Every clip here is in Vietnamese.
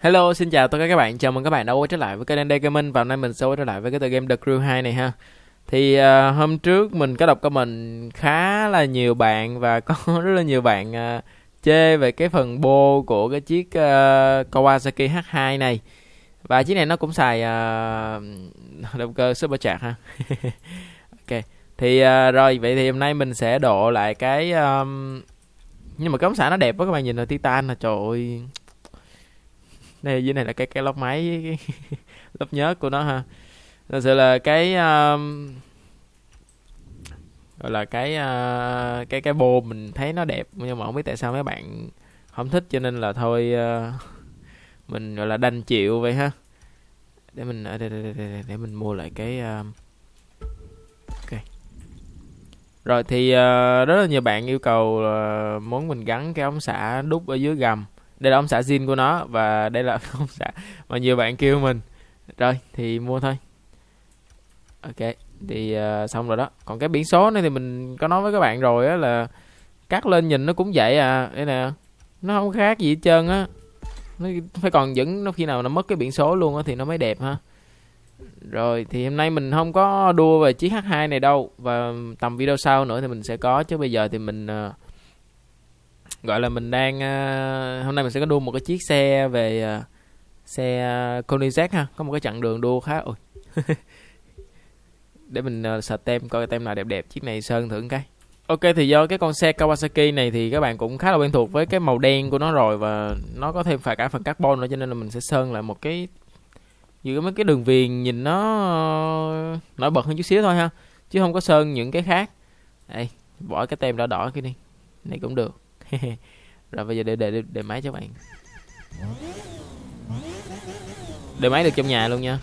Hello, xin chào tất cả các bạn. Chào mừng các bạn đã quay trở lại với kênh ND Gaming. Và hôm nay mình sẽ quay trở lại với cái tựa game The Crew 2 này ha. Thì hôm trước mình có đọc comment khá là nhiều bạn và có rất là nhiều bạn chê về cái phần bô của cái chiếc Kawasaki H2 này. Và chiếc này nó cũng xài động cơ super chạc ha. Ok. Thì rồi vậy thì hôm nay mình sẽ độ lại cái nhưng mà cái ống xả nó đẹp quá các bạn, nhìn là Titan là trời ơi. Đây dưới này là cái lốc máy, cái lốc nhớt của nó ha. Thật sự là cái gọi là cái bô mình thấy nó đẹp nhưng mà không biết tại sao mấy bạn không thích, cho nên là thôi mình gọi là đành chịu vậy ha. Để mình ở đây để mình mua lại cái ok. Rồi thì rất là nhiều bạn yêu cầu muốn mình gắn cái ống xả đúc ở dưới gầm. Đây là ống xả zin của nó và đây là ống xả mà nhiều bạn kêu mình. Rồi thì mua thôi. Ok thì xong rồi đó. Còn cái biển số này thì mình có nói với các bạn rồi á, là cắt lên nhìn nó cũng vậy à. Đây nè, nó không khác gì hết trơn á. Nó phải còn vẫn, nó khi nào nó mất cái biển số luôn á thì nó mới đẹp ha. Rồi thì hôm nay mình không có đua về chiếc H2 này đâu, và tầm video sau nữa thì mình sẽ có. Chứ bây giờ thì mình gọi là mình đang hôm nay mình sẽ có đua một cái chiếc xe về xe Koenigsegg ha. Có một cái chặng đường đua khá ôi. Để mình sờ tem coi tem nào đẹp đẹp, chiếc này sơn thử cái. Ok thì do cái con xe Kawasaki này thì các bạn cũng khá là quen thuộc với cái màu đen của nó rồi, và nó có thêm phải cả phần carbon nữa, cho nên là mình sẽ sơn lại một cái như mấy cái đường viền nhìn nó nổi bật hơn chút xíu thôi ha, chứ không có sơn những cái khác. Đây, bỏ cái tem đỏ đỏ kia đi, này cũng được. Rồi bây giờ để máy cho các bạn. Để máy được trong nhà luôn nha.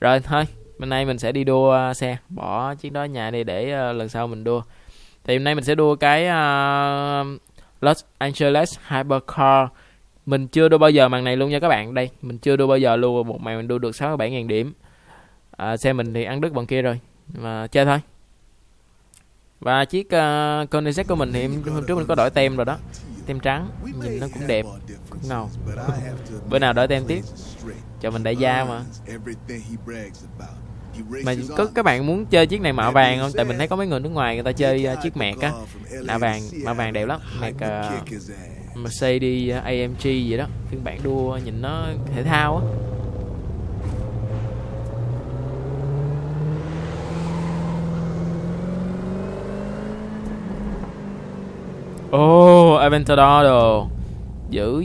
Rồi thôi, hôm nay mình sẽ đi đua xe, bỏ chiếc đó nhà đi để lần sau mình đua. Thì hôm nay mình sẽ đua cái Los Angeles Hypercar. Mình chưa đua bao giờ màn này luôn nha các bạn. Đây, mình chưa đua bao giờ luôn. Một màn mình đua được 67.000 điểm. Xe mình thì ăn đứt bọn kia rồi, mà chơi thôi. Và chiếc Koenigsegg của mình thì hôm trước mình có đổi tem rồi đó. Tem trắng, nhìn nó cũng đẹp, cũng ngầu. Bữa nào đổi tem tiếp, cho mình đại gia mà có các bạn muốn chơi chiếc này mạ vàng không? Tại mình thấy có mấy người nước ngoài người ta chơi chiếc mẹt á, mạ vàng đẹp lắm. Mẹt Mercedes AMG gì đó, phiên bản đua nhìn nó thể thao á. Ồ, Aventador đồ. Giữ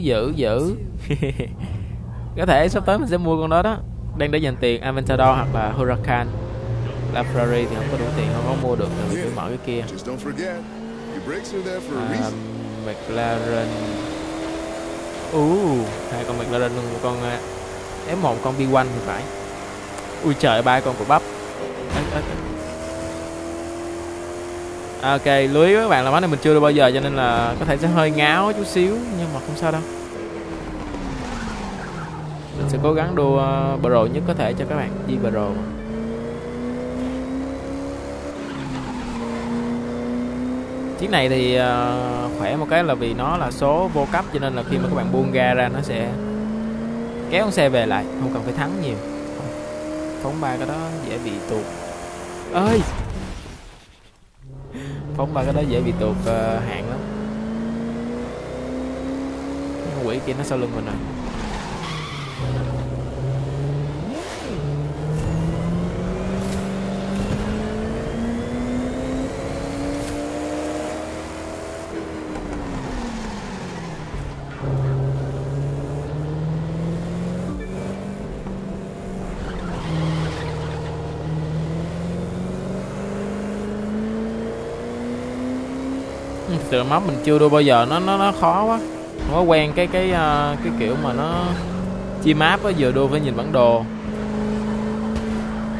Có thể sắp tới mình sẽ mua con đó đó. Đang để dành tiền Aventador hoặc là Huracan. LaFerrari thì không có đủ tiền, không có mua được, thì phải mở cái kia. McLaren. Hai con McLaren luôn, một con F1, con B1 thì phải. Ui trời, ba con của bắp. Ok, lưới các bạn là món này mình chưa được bao giờ, cho nên là có thể sẽ hơi ngáo chút xíu, nhưng mà không sao đâu. Mình sẽ cố gắng đua pro nhất có thể cho các bạn, đi pro. Chiếc này thì khỏe một cái là vì nó là số vô cấp, cho nên là khi mà các bạn buông ga ra nó sẽ kéo con xe về lại, không cần phải thắng nhiều. Phóng ba cái đó dễ bị tuột. Ơi! Phóng ba cái đó dễ bị tuột hạng lắm. Cái quỷ kia nó sau lưng mình rồi. Từ móc mình chưa đua bao giờ, nó khó quá, không có quen cái kiểu mà nó chia map á, vừa đua phải nhìn bản đồ.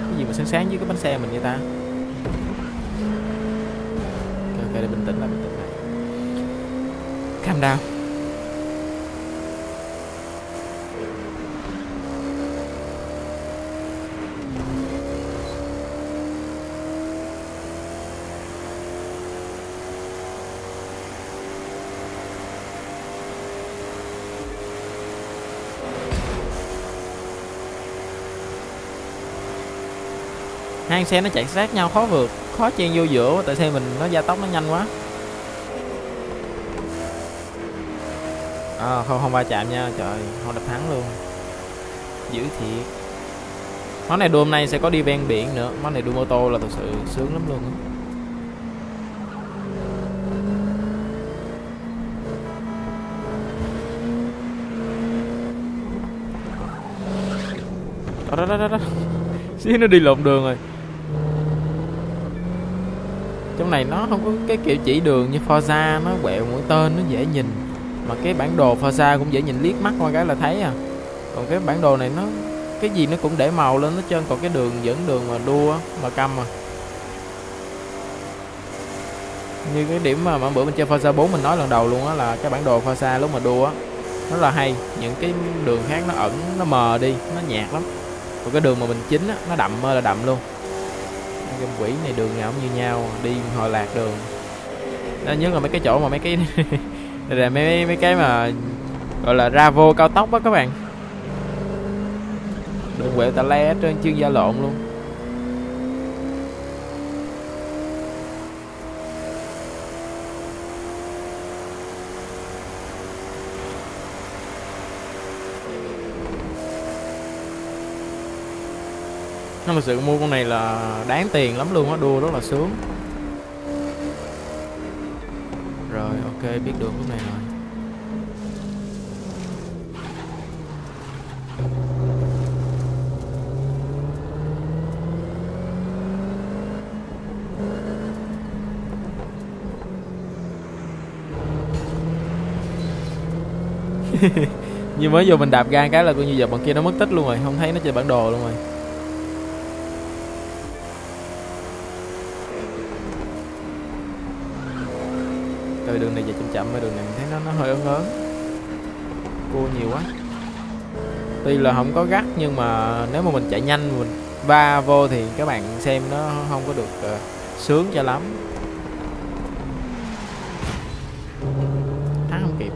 Cái gì mà sáng sáng với cái bánh xe mình vậy ta. Ok, để bình tĩnh lại. Calm down. Hai xe nó chạy sát nhau khó vượt, khó chen vô giữa, tại xe mình nó gia tốc nó nhanh quá. À, không va chạm nha, trời, không đập thắng luôn. Dữ thiệt. Món này đua hôm nay sẽ có đi ven biển nữa, món này đua mô tô là thực sự sướng lắm luôn. Đó đó đó đó. Xíu nó đi lộn đường rồi. Trong này nó không có cái kiểu chỉ đường như Forza, nó quẹo mũi tên nó dễ nhìn. Mà cái bản đồ Forza cũng dễ nhìn liếc mắt qua cái là thấy à. Còn cái bản đồ này nó cái gì nó cũng để màu lên hết trơn, còn cái đường dẫn đường mà đua mà câm mà. Như cái điểm mà bữa mình chơi Forza 4 mình nói lần đầu luôn á, là cái bản đồ Forza lúc mà đua á nó là hay, những cái đường khác nó ẩn, nó mờ đi, nó nhạt lắm. Còn cái đường mà mình chính á, nó đậm ơi là đậm luôn. Cái quỷ này đường nào cũng như nhau, đi hồi lạc đường. Đó, nhất là mấy cái chỗ mà mấy cái đây là mấy cái mà gọi là ra vô cao tốc á các bạn. Đường quẹo tà le hết trơn, chuyên gia lộn luôn. Nó thực sự mua con này là đáng tiền lắm luôn á, đua rất là sướng. Rồi ok, biết đường lúc này rồi. Nhưng mới vô mình đạp ga cái là coi như giờ bọn kia nó mất tích luôn rồi, không thấy nó chơi bản đồ luôn rồi. Trời, đường này giờ chậm chậm, đường này mình thấy nó hơi ớn ớn, cua nhiều quá. Tuy là không có gắt nhưng mà nếu mà mình chạy nhanh mình va vô thì các bạn xem nó không có được sướng cho lắm. Thắng không kịp,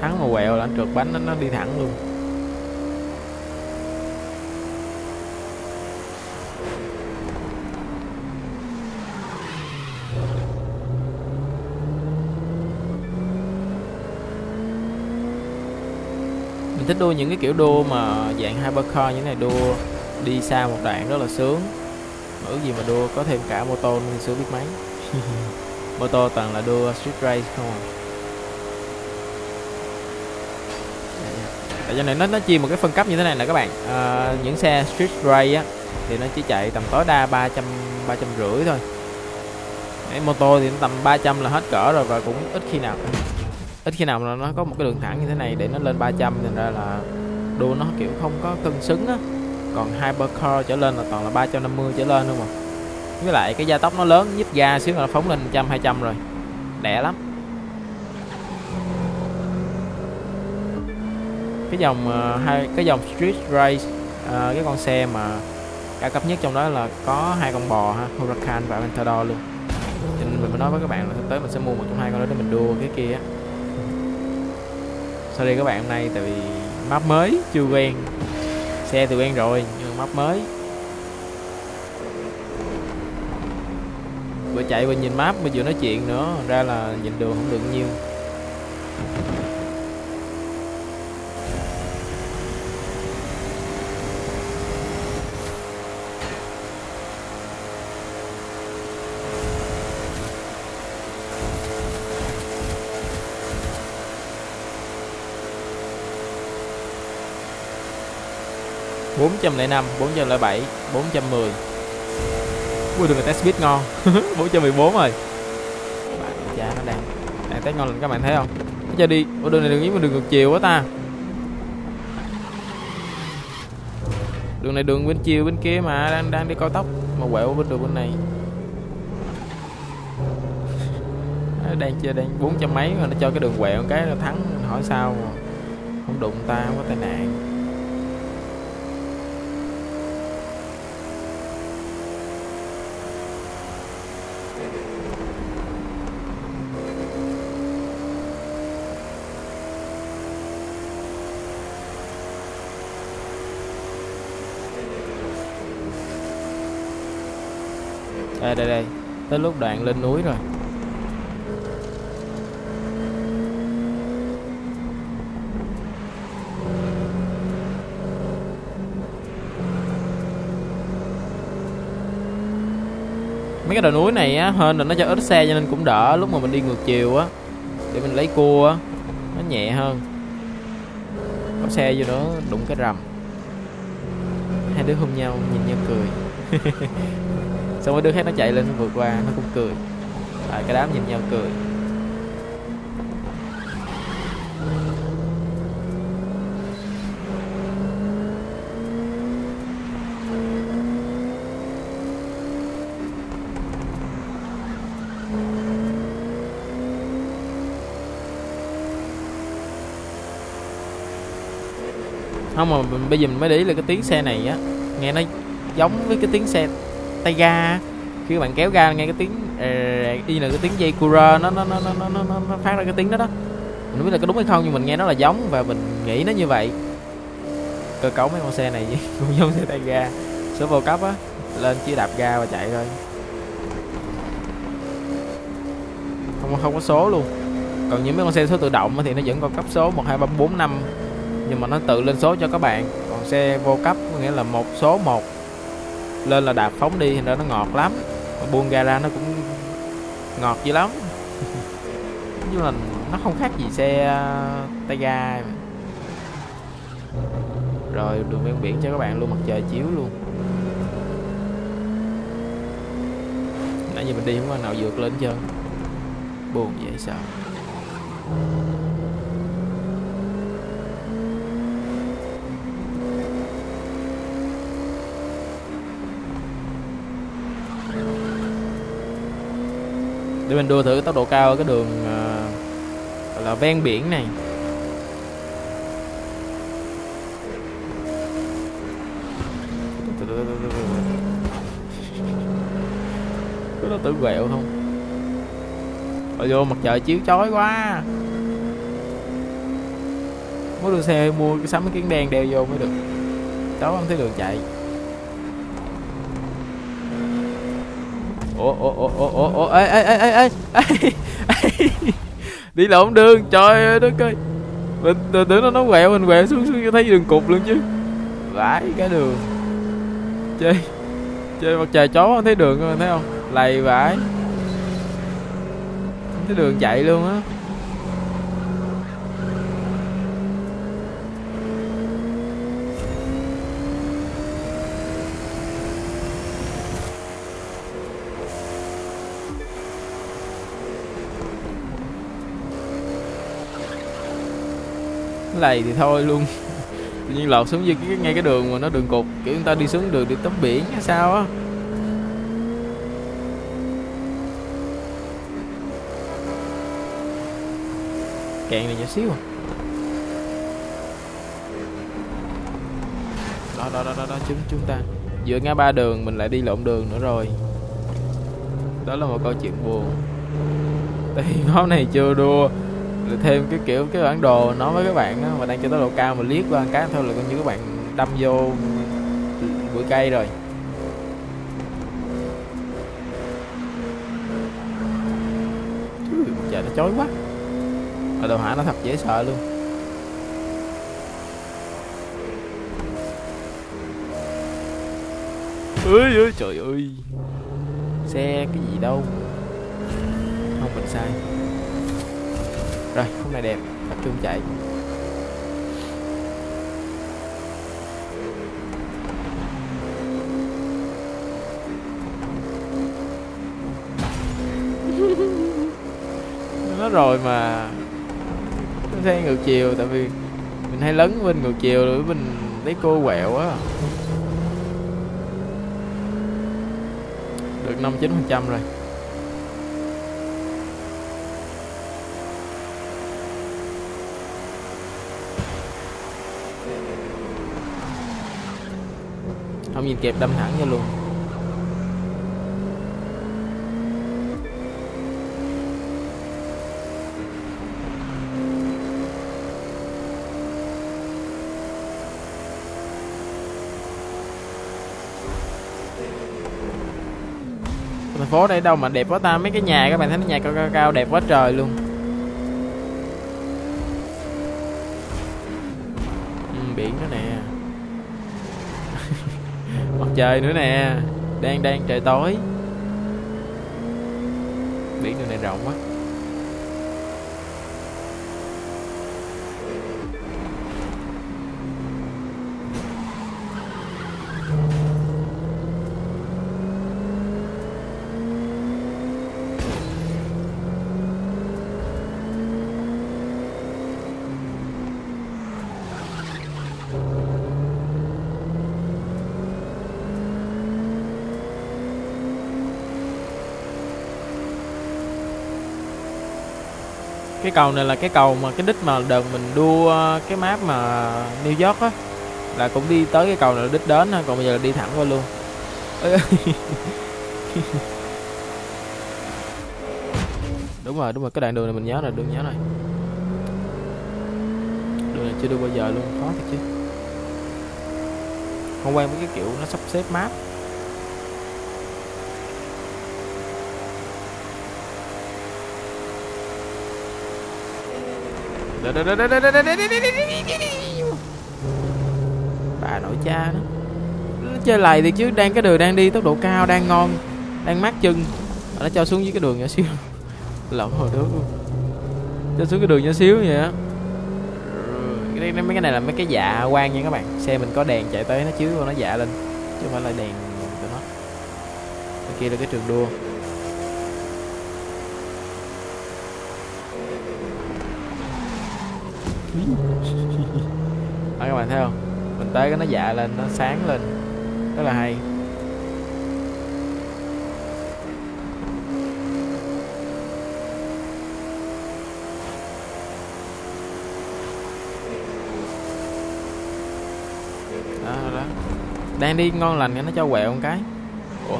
thắng mà quẹo là anh trượt bánh, nó đi thẳng luôn. Mình thích đua những cái kiểu đua mà dạng hypercar như thế này, đua đi xa một đoạn rất là sướng. Ở gì mà đua có thêm cả mô tô nữa thì sướng biết mấy. Mô tô toàn là đua street race không à. Tại cho nên nó chia một cái phân cấp như thế này nè các bạn. Những xe street race á thì nó chỉ chạy tầm tối đa 350 thôi. Đấy, mô tô thì nó tầm 300 là hết cỡ rồi, và cũng ít khi nào là nó có một cái đường thẳng như thế này để nó lên 300, thành ra là đua nó kiểu không có cân xứng á. Còn hypercar trở lên là toàn là 350 trở lên luôn mà. Với lại cái gia tốc nó lớn, nhíp ga xíu là nó phóng lên 100-200 rồi, đẻ lắm. Cái dòng street race, cái con xe mà cao cấp nhất trong đó là có hai con bò ha, Huracan và Aventador luôn. Cho nên mình mới nói với các bạn là sắp tới mình sẽ mua một trong hai con đó để mình đua cái kia á. Sorry các bạn hôm nay tại vì map mới chưa quen, xe thì quen rồi nhưng map mới. Vừa chạy vừa nhìn map vừa nói chuyện nữa, ra là nhìn đường không được nhiều. $405, $407, $410. Ui đường này test speed ngon. 414 rồi. Bạn cha nó đang test ngon lên các bạn thấy không? Nó cho đi. Ủa đường này đường ý mà đường ngược chiều quá ta. Đường này đường bên chiều bên kia mà đang đi cao tốc mà quẹo bên đường bên này. Đang chơi đang 400 mấy mà nó cho cái đường quẹo cái là thắng, hỏi sao mà không đụng ta, không có tai nạn. Đây, tới lúc đoạn lên núi rồi. Mấy cái đồi núi này á, hên là nó cho ít xe cho nên cũng đỡ lúc mà mình đi ngược chiều á, để mình lấy cua á, nó nhẹ hơn. Có xe vô đó đụng cái rầm, hai đứa hôn nhau nhìn nhau cười. Xong rồi đứa khác nó chạy lên nó vượt qua, nó cũng cười. Rồi cái đám nhìn nhau cười. Không mà bây giờ mình mới để ý là cái tiếng xe này á, nghe nó giống với cái tiếng xe tay ga. Khi bạn kéo ga nghe cái tiếng y là cái tiếng dây cura nó phát ra cái tiếng đó đó. Mình không biết là có đúng hay không nhưng mình nghe nó là giống và mình nghĩ nó như vậy. Cơ cấu mấy con xe này cũng giống xe tay ga. Số vô cấp á, lên chỉ đạp ga và chạy thôi. Không có số luôn. Còn những mấy con xe số tự động thì nó vẫn còn cấp số 1, 2, 3, 4, 5 nhưng mà nó tự lên số cho các bạn. Còn xe vô cấp có nghĩa là một số 1 lên là đạp phóng đi, thành ra nó ngọt lắm, mà buông ga ra nó cũng ngọt dữ lắm. Nhưng mà nó không khác gì xe tay ga. Rồi đường ven biển cho các bạn luôn, mặt trời chiếu luôn. Nãy giờ mình đi không có nào vượt lên hết trơn, buồn vậy sao. Để mình đua thử tốc độ cao ở cái đường là ven biển này. Có nó tự quẹo không? Ôi vô mặt trời chiếu chói quá. Muốn đưa xe mua cái sắm cái kiến đen đeo vô mới được. Cháu không thấy đường chạy. Ủa ê đi lộn đường, trời đất ơi. Mình tưởng nó quẹo, mình quẹo xuống thấy đường cục luôn chứ. Vãi cái đường. Chơi mặt trời chó không thấy đường các bạn thấy không? Lầy vãi. Không thấy đường chạy luôn á. Lầy thì thôi luôn. Tự nhiên lọt xuống dưới ngay cái đường mà nó đường cục, kiểu người ta đi xuống đường đi tắm biển hay sao á. Kẹn này nhỏ xíu à. Đó chúng ta giữa ngã ba đường mình lại đi lộn đường nữa rồi. Đó là một câu chuyện buồn. Tại hôm nay chưa đua thêm cái kiểu cái bản đồ nói với các bạn á, mà đang chơi tốc độ cao mà liếc qua cái thôi là coi như các bạn đâm vô bụi cây rồi. Trời nó chói quá. Ở đồ hỏa nó thật dễ sợ luôn. Ơi trời ơi. Xe cái gì đâu. Không mình sai. Rồi, khúc này đẹp, tập trung chạy. Nó rồi mà xe ngược chiều, tại vì mình hay lấn bên ngược chiều rồi mình lấy cô quẹo á. Được 59% rồi. Không nhìn kịp đâm thẳng vô luôn. thành phố đây đâu mà đẹp quá ta. Mấy cái nhà các bạn thấy, nhà cao đẹp quá trời luôn. Biển đó nè. Mặt trời nữa nè. Đang trời tối. Biển đường này rộng quá. Cái cầu này là cái cầu mà cái đích mà đợt mình đua cái map mà New York á, là cũng đi tới cái cầu này là đích đến, còn bây giờ là đi thẳng qua luôn. Đúng rồi, cái đoạn đường này mình nhớ rồi, đường nhớ này. Đường này chưa đua bao giờ luôn, khó thật chứ. Không quen với cái kiểu nó sắp xếp map. Bà nội cha đó. Nó chơi lầy thì chứ đang cái đường đang đi tốc độ cao, đang ngon, đang mát chân. Nó cho xuống dưới cái đường nhỏ xíu. Lộn hồi đó. Cho xuống cái đường nhỏ xíu vậy á. Mấy cái này là mấy cái dạ quang nha các bạn. Xe mình có đèn chạy tới nó chiếu nó dạ lên, chứ không phải là đèn của nó. Bên kia là cái trường đua. Đó, các bạn thấy không, mình tới cái nó dạ lên, nó sáng lên rất là hay. Đó. Đang đi ngon lành nó cho quẹo một cái. Ủa?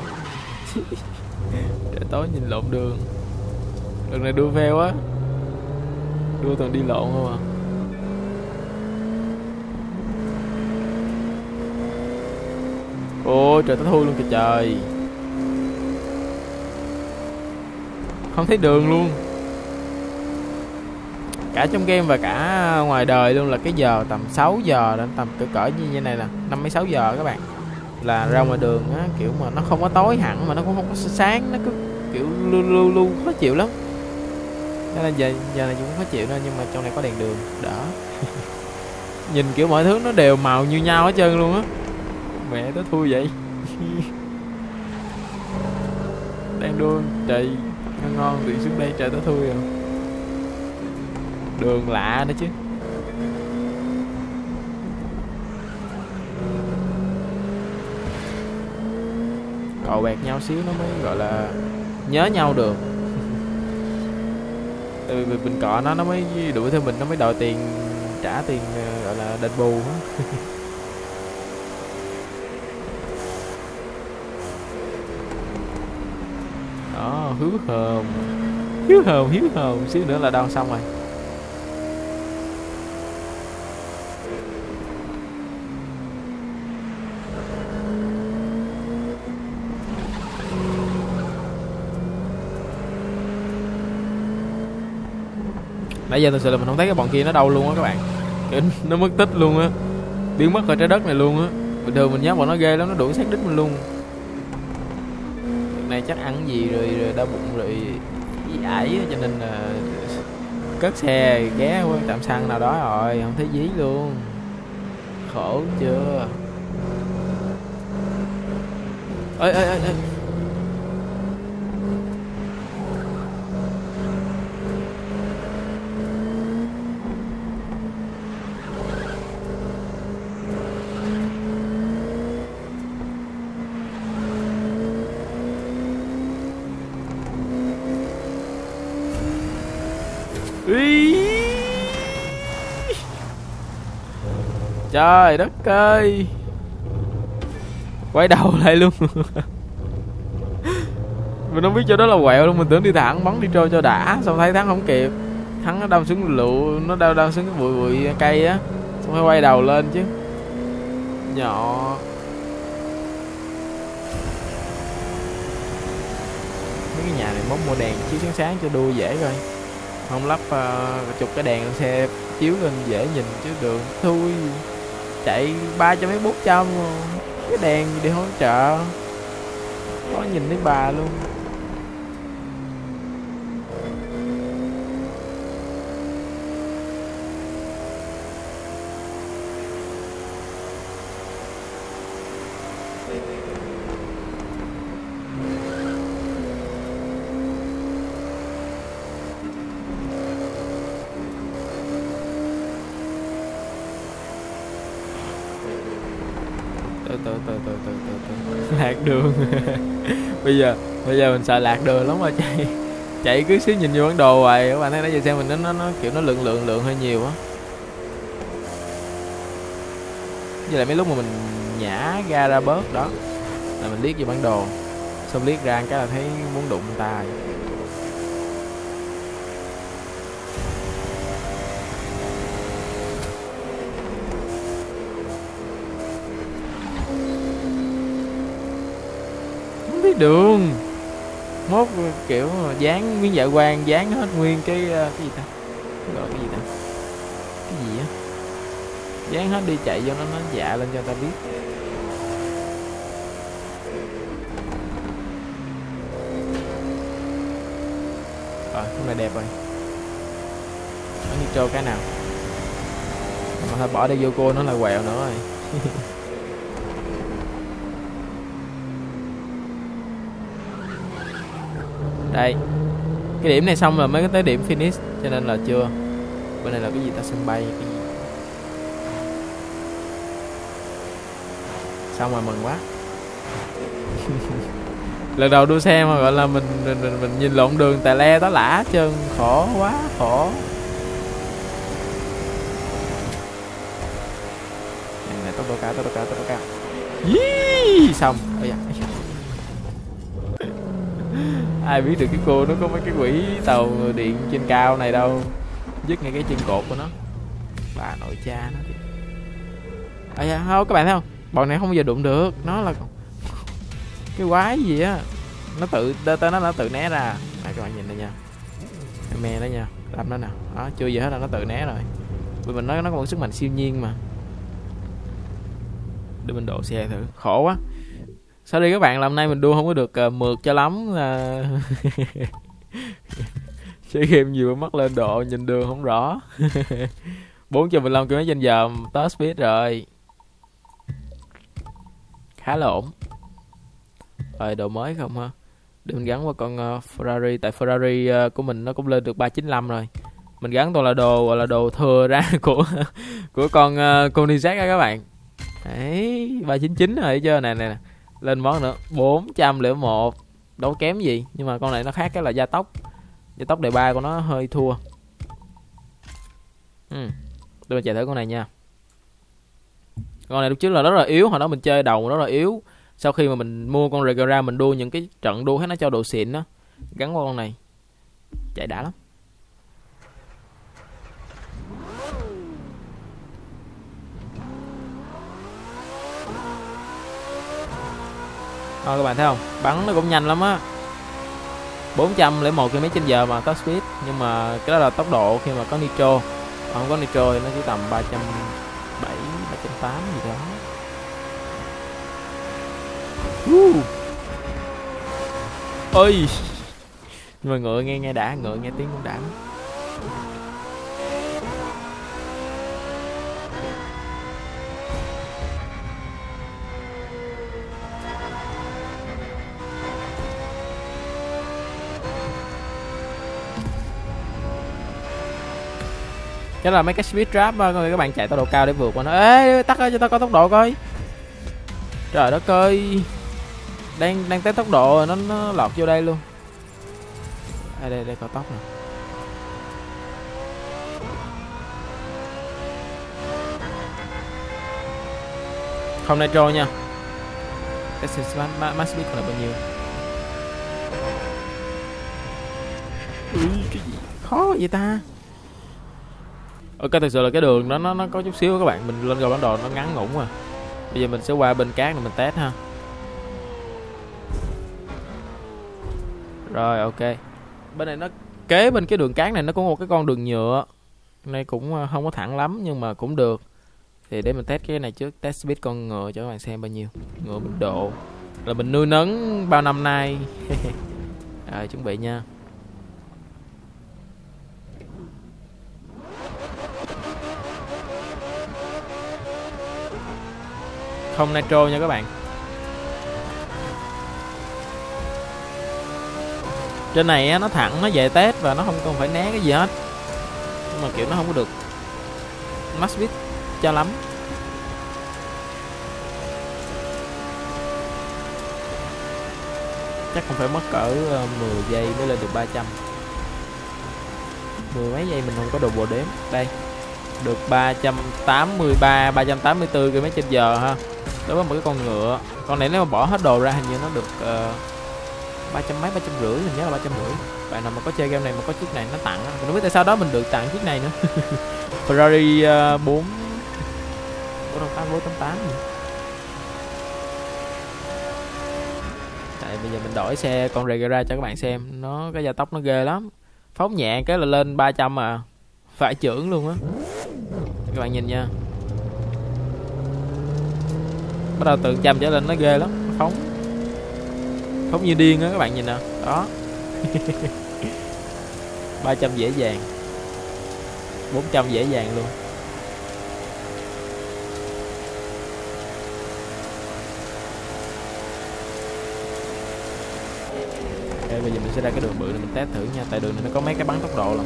Trời tối nhìn lộn đường. Đường này đua phê quá, đua toàn đi lộn không à. Ôi trời tối thui luôn kìa trời. Không thấy đường luôn. Cả trong game và cả ngoài đời luôn, là cái giờ tầm 6 giờ đến tầm cỡ như thế này nè, 5-6 giờ các bạn. Là ra ngoài đường á, kiểu mà nó không có tối hẳn mà nó cũng không có sáng, nó cứ kiểu lu khó chịu lắm. Nên là giờ này cũng khó chịu nên, nhưng mà trong này có đèn đường, đỡ. Nhìn kiểu mọi thứ nó đều màu như nhau hết trơn luôn á. Mẹ nó thui vậy. Đang đua trời ngon thì xuống đây trời nó thui rồi. Đường lạ đó chứ. Cậu bẹt nhau xíu nó mới gọi là nhớ nhau được. Tại vì mình cọ nó mới đuổi theo mình, nó mới đòi tiền, trả tiền gọi là đền bù. Đó, hiếu hồn, xíu nữa là đau xong rồi. Nãy giờ thực sự là mình không thấy cái bọn kia nó đâu luôn á các bạn. Nó mất tích luôn á, biến mất khỏi trái đất này luôn á. Bình thường mình nhớ bọn nó ghê lắm, nó đuổi sát đích mình luôn. Này chắc ăn gì rồi đau bụng rồi gì ải, cho nên là cất xe ghé qua trạm xăng nào đó rồi không thấy dí luôn, khổ chưa. Ơi trời đất ơi, quay đầu lại luôn. Mình không biết chỗ đó là quẹo luôn, mình tưởng đi thẳng bắn đi trôi cho đã, xong thấy thắng không kịp. Thắng nó đâm xuống lựu, nó đâm xuống cái bụi cây á, xong phải quay đầu lên chứ. Nhỏ Mấy cái nhà này mốt mua đèn chiếu sáng sáng cho đua dễ coi, không lắp chục cái đèn xe chiếu lên dễ nhìn chứ đường thui chạy 300 mấy 400 cái đèn gì để hỗ trợ có nhìn thấy bà luôn. Từ lạc đường. bây giờ mình sợ lạc đường lắm mà chạy cứ xíu nhìn vô bản đồ hoài. Các bạn thấy nãy giờ xe mình nó kiểu nó lượng hơi nhiều á, với lại mấy lúc mà mình nhả ga ra bớt đó là mình liếc vô bản đồ, xong liếc ra cái là thấy muốn đụng tài. Đường mốt kiểu dán miếng dạ quang, dán hết nguyên cái gì ta, gọi cái gì ta, cái gì á, dán hết đi chạy cho nó dạ lên cho ta biết. Rồi hôm nay đẹp rồi, nó nitro cái nào mà thôi bỏ đây vô cô nó là quẹo nữa rồi. Đây, cái điểm này xong là mới tới điểm finish, cho nên là chưa. Bên này là cái gì ta, sân bay cái gì. Xong rồi mừng quá. Lần đầu đua xe mà gọi là mình nhìn lộn đường tà le tá lả chân, khổ quá khổ. Này này, tốc độ cao. Yeah, xong. Ôi dạ. Ai biết được cái cô nó có mấy cái quỷ tàu điện trên cao này đâu, dứt ngay cái chân cột của nó, bà nội cha nó. Ây da, không, các bạn thấy không, bọn này không bao giờ đụng được, nó là cái quái gì á, nó tự tên nó tự né ra. Này các bạn nhìn đây nha, cái me đó nha, làm nó nào, đó chưa gì hết là nó tự né rồi. Vì mình nói nó có một sức mạnh siêu nhiên mà. Để mình độ xe thử, khổ quá. Sau đây các bạn, là hôm nay mình đua không có được mượt cho lắm. Chơi game nhiều mất lên độ, nhìn đường không rõ. 415 km/h top speed rồi. Khá là ổn. Rồi độ mới không ha. Để mình gắn qua con Ferrari. Tại Ferrari của mình nó cũng lên được 395 rồi. Mình gắn toàn là đồ gọi là đồ thừa ra của con Koenigsegg các bạn. Đấy, 399 rồi chưa nè nè. Lên món nữa, 401, đâu kém gì. Nhưng mà con này nó khác cái là gia tốc. Gia tốc đề 3 của nó hơi thua. Tôi chạy thử con này nha. Con này lúc trước là rất là yếu. Hồi đó mình chơi đầu rất là yếu. Sau khi mà mình mua con Regera, mình đua những cái trận đua hết nó cho độ xịn đó. Gắn qua con này chạy đã lắm. Các bạn thấy không, bắn nó cũng nhanh lắm á, 401 km/h mà top speed. Nhưng mà cái đó là tốc độ khi mà có nitro, còn không có nitro thì nó chỉ tầm 307, 308 gì đó. Ôi, nhưng mà ngựa nghe đã, ngựa nghe tiếng cũng đã. Đó là mấy cái speed trap, các bạn chạy tốc độ cao để vượt qua nó. Ê, tắt cho tao có tốc độ coi. Trời đất ơi, đang tới tốc độ rồi, nó lọt vô đây luôn. À, đây có tóc nè. Không nitro nha. Cái max speed còn là bao nhiêu? Cái gì khó vậy ta? Ok, thật sự là cái đường đó nó có chút xíu các bạn, mình lên gò bản đồ nó ngắn ngủn à. Bây giờ mình sẽ qua bên cát để mình test ha. Rồi ok. Bên này nó kế bên cái đường cát này nó có một cái con đường nhựa. Này cũng không có thẳng lắm nhưng mà cũng được. Thì để mình test cái này trước, test speed con ngựa cho các bạn xem bao nhiêu. Ngựa mình độ là mình nuôi nấng bao năm nay. Rồi chuẩn bị nha. Không nitro nha các bạn. Trên này nó thẳng, nó dễ test và nó không cần phải né cái gì hết. Nhưng mà kiểu nó không có được max speed cho lắm. Chắc không phải mất cỡ 10 giây mới lên được 300. 10 mấy giây mình không có đồ bộ đếm. Đây. Được 383, 384 km/h ha. Đối với một cái con ngựa. Con này nếu mà bỏ hết đồ ra hình như nó được 300 mấy, 350, mình nhớ là 350. Bạn nào mà có chơi game này mà có chiếc này nó tặng, mình không biết tại sao đó mình được tặng chiếc này nữa. Ferrari 488. Tại bây giờ mình đổi xe con Regera cho các bạn xem, nó cái gia tốc nó ghê lắm. Phóng nhẹ cái là lên 300 à. Phải chưởng luôn á. Các bạn nhìn nha. Bắt đầu từ 100 trở lên nó ghê lắm, phóng như điên á các bạn nhìn nè. Đó. 300 dễ dàng. 400 dễ dàng luôn. Ok, bây giờ mình sẽ ra cái đường bự để mình test thử nha, tại đường này nó có mấy cái bắn tốc độ lắm.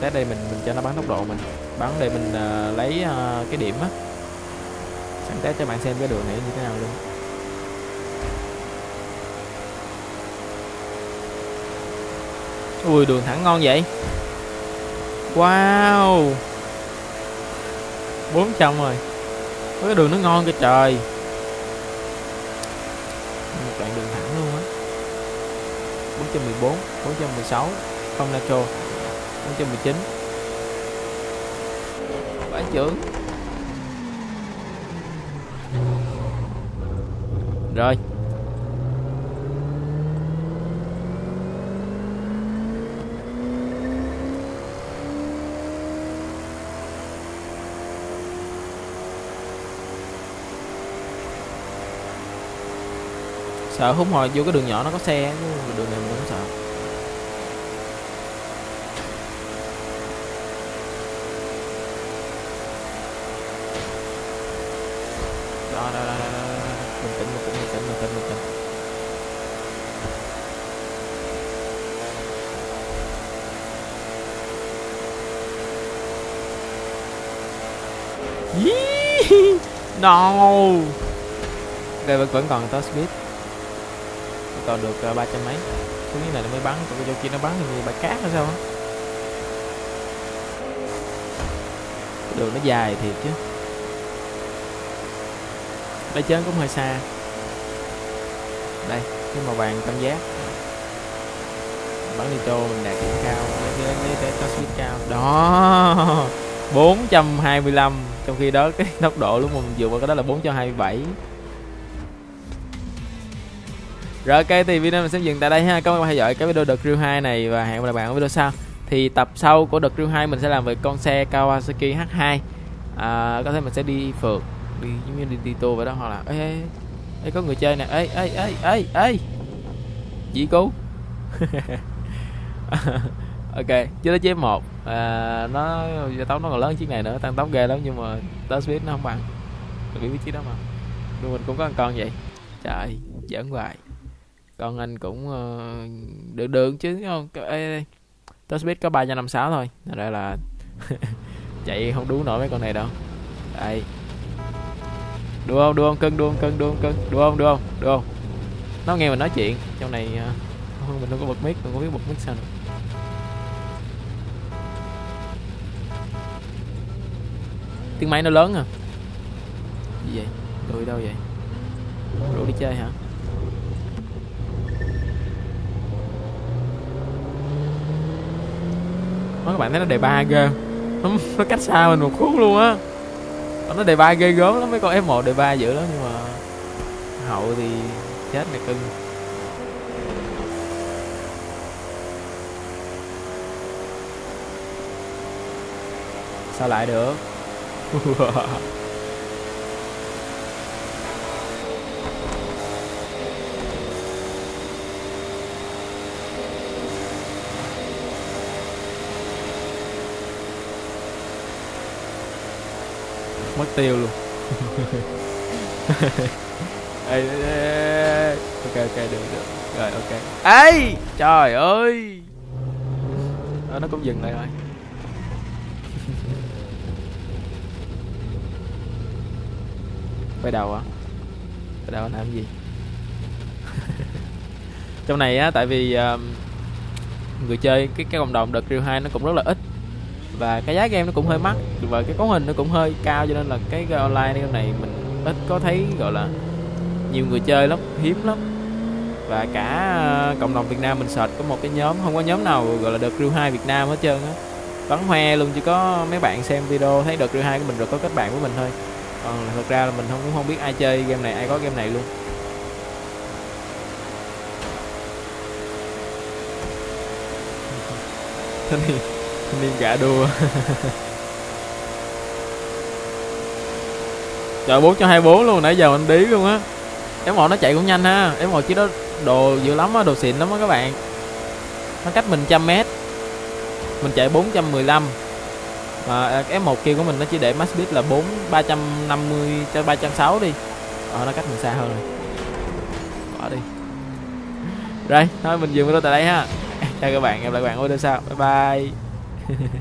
Test đây mình cho nó bắn tốc độ, mình bắn để mình lấy cái điểm á. Sẵn test cho bạn xem cái đường này như thế nào luôn. Ui đường thẳng ngon vậy. Wow. 400 rồi. Có cái đường nó ngon kìa trời. Một đoạn đường thẳng luôn á. 414, 416, không nitro. 419. Bãi trưởng. Rồi. Sợ hút hồi vô cái đường nhỏ nó có xe, nhưng đường này mình không sợ. Đó, đó, đó, đó, đó. Bình tĩnh. No. Đây vẫn còn top speed. Còn được 300 mấy. Cái này nó mới bắn, còn cái chỗ kia nó bắn thì bãi cát hay sao á. Đường nó dài thiệt chứ. Đây chớn cũng hơi xa. Đây, cái màu vàng tam giác. Bắn nitro mình đạt điểm cao, để có speed cao. Đó. 425, trong khi đó cái tốc độ lúc mình vừa qua cái đó là 427. Rồi ok thì video mình sẽ dừng tại đây ha. Cảm ơn các bạn theo dõi cái video The Crew 2 này và hẹn gặp lại bạn ở video sau. Thì tập sau của The Crew 2 mình sẽ làm về con xe Kawasaki H2. Có thể mình sẽ đi phượt, đi giống như đi tour vậy đó, hoặc là ê có người chơi nè, ê dì cứu. Ok, chứ đó chế một nó gia tốc nó còn lớn chiếc này nữa, tăng tốc ghê lắm nhưng mà top speed nó không bằng. Mình biết cái chiếc đó mà. Tụi mình cũng có một con vậy. Trời, giỡn hoài. Còn anh cũng được đường chứ không. Top speed có 356 thôi. Đây là chạy không đú nổi mấy con này đâu. Đây. Đu không cưng. Nó nghe mình nói chuyện. Trong này mình không có bật mic, mình không biết bật mic sao nữa. Tiếng máy nó lớn à. Gì vậy? Tụi đâu vậy? Rủ đi chơi hả? Các bạn thấy nó đề ba ghê, nó cách xa mình một khúc luôn á. Nó đề ba ghê gớm lắm, mấy con F1 đề ba dữ lắm nhưng mà hậu thì chết mẹ cưng. sao lại được. Mất tiêu luôn. Ê, ê, ê. Ok ok được được rồi ok. Ê trời ơi. Đó, nó cũng dừng lại rồi. Quay đầu á, quay đầu làm gì? Trong này á, tại vì người chơi cái cộng đồng The Crew 2 nó cũng rất là ít và cái giá game nó cũng hơi mắc và cái cấu hình nó cũng hơi cao, cho nên là cái online game này mình ít có thấy gọi là nhiều người chơi lắm, hiếm lắm. Và cả cộng đồng Việt Nam mình search có một cái nhóm, không có nhóm nào gọi là The Crew 2 Việt Nam hết trơn á, bắn hoe luôn. Chỉ có mấy bạn xem video thấy The Crew 2 của mình rồi có kết bạn với mình thôi, còn thật ra là mình cũng không biết ai chơi game này, ai có game này luôn. Thanh niên gạ đua. Trời, 424 luôn, nãy giờ mình đi luôn á. F1 nó chạy cũng nhanh ha, F1 chứ đó đồ dữ lắm á, đồ xịn lắm á các bạn. Nó cách mình 100m, mình chạy 415. Mà cái F1 kia của mình nó chỉ để max speed là 350 cho 360 đi. Nó cách mình xa hơn rồi. Bỏ đi. Rồi, thôi mình dừng video tại đây ha. Chào các bạn, gặp lại các bạn ở video sau. Bye bye.